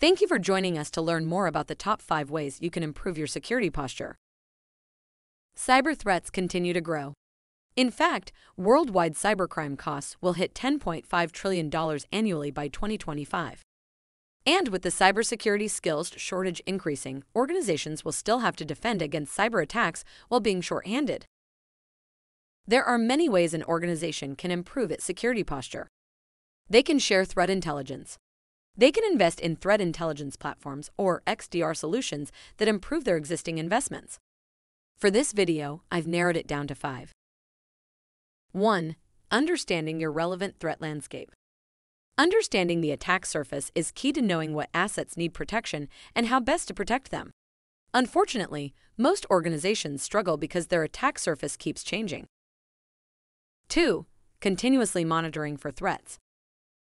Thank you for joining us to learn more about the top 5 ways you can improve your security posture. Cyber threats continue to grow. In fact, worldwide cybercrime costs will hit $10.5 trillion annually by 2025. And with the cybersecurity skills shortage increasing, organizations will still have to defend against cyber attacks while being short-handed. There are many ways an organization can improve its security posture. They can share threat intelligence. They can invest in threat intelligence platforms or XDR solutions that improve their existing investments. For this video, I've narrowed it down to 5. 1. Understanding your relevant threat landscape. Understanding the attack surface is key to knowing what assets need protection and how best to protect them. Unfortunately, most organizations struggle because their attack surface keeps changing. 2. Continuously monitoring for threats.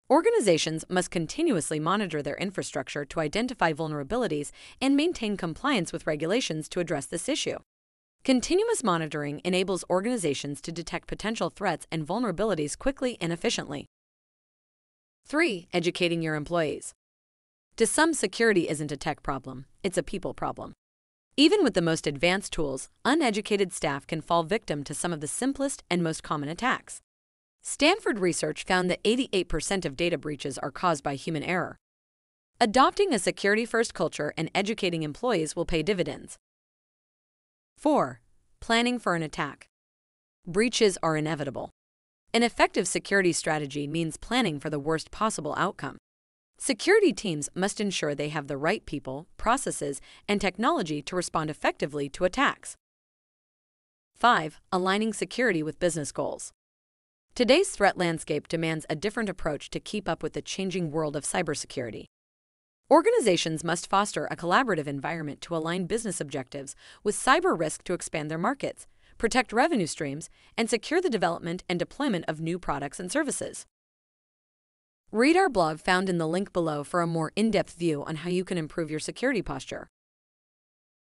Organizations must continuously monitor their infrastructure to identify vulnerabilities and maintain compliance with regulations to address this issue. Continuous monitoring enables organizations to detect potential threats and vulnerabilities quickly and efficiently. 3. Educating your employees. To some, security isn't a tech problem, it's a people problem. Even with the most advanced tools, uneducated staff can fall victim to some of the simplest and most common attacks. Stanford research found that 88% of data breaches are caused by human error. Adopting a security-first culture and educating employees will pay dividends. 4. Planning for an attack. Breaches are inevitable. An effective security strategy means planning for the worst possible outcome. Security teams must ensure they have the right people, processes, and technology to respond effectively to attacks. 5. Aligning security with business goals. Today's threat landscape demands a different approach to keep up with the changing world of cybersecurity. Organizations must foster a collaborative environment to align business objectives with cyber risk to expand their markets, protect revenue streams, and secure the development and deployment of new products and services. Read our blog found in the link below for a more in-depth view on how you can improve your security posture.